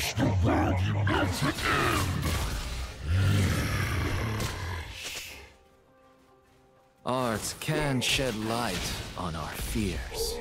That's the road you meant to end! Arts can shed light on our fears.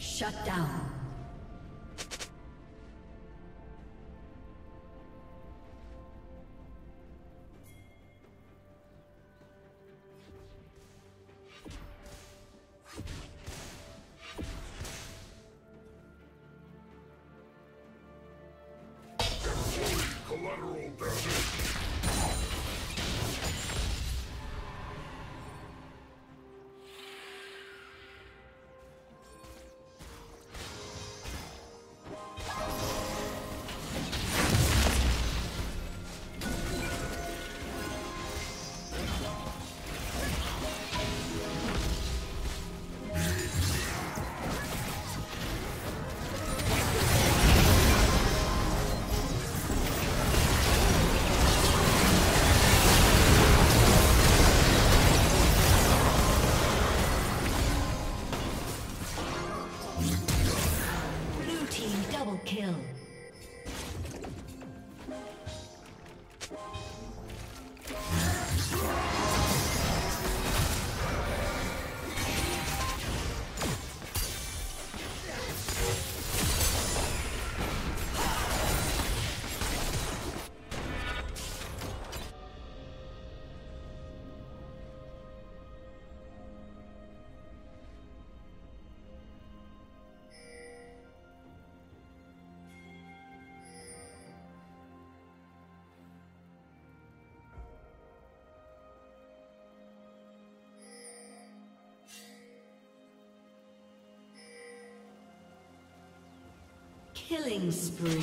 Shut down. Collateral damage. Kill. Killing spree.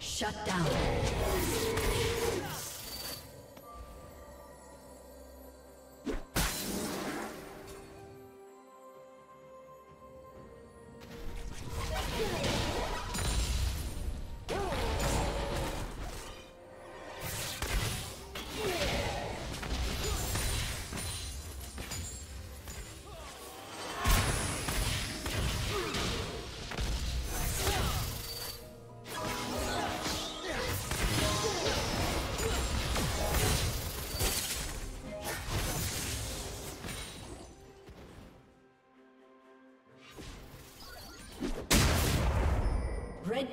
Shut down. Red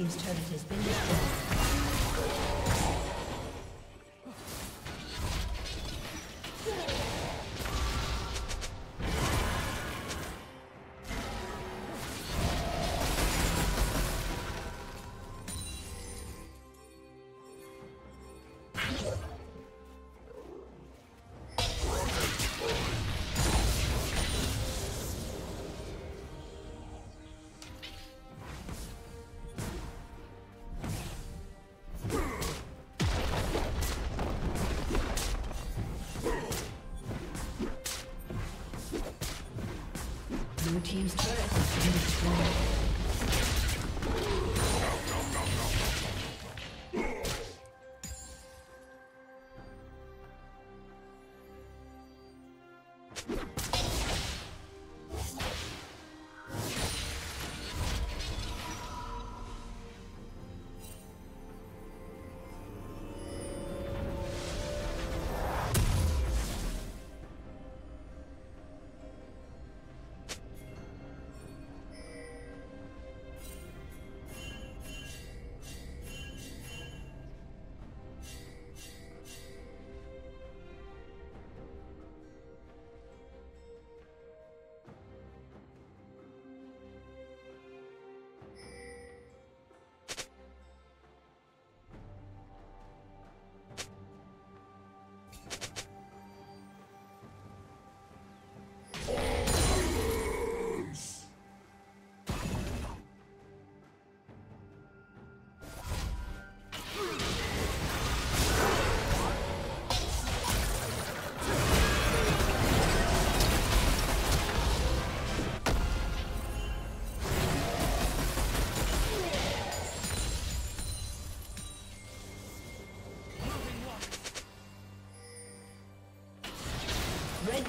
Team's turret has been destroyed.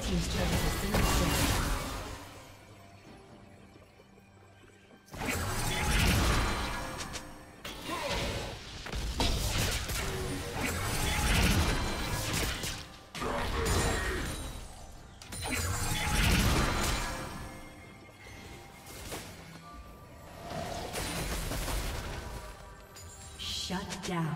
Team's turret has been destroyed. He's trying to sing a song. Shut down.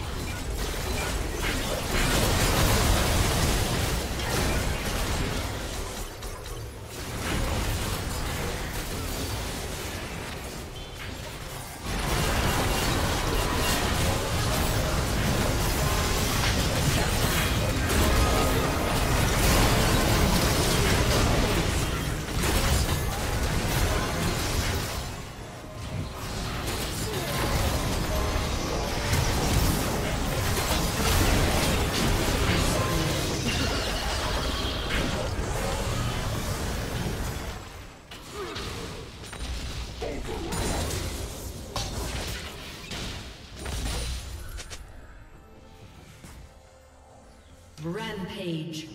Rampage.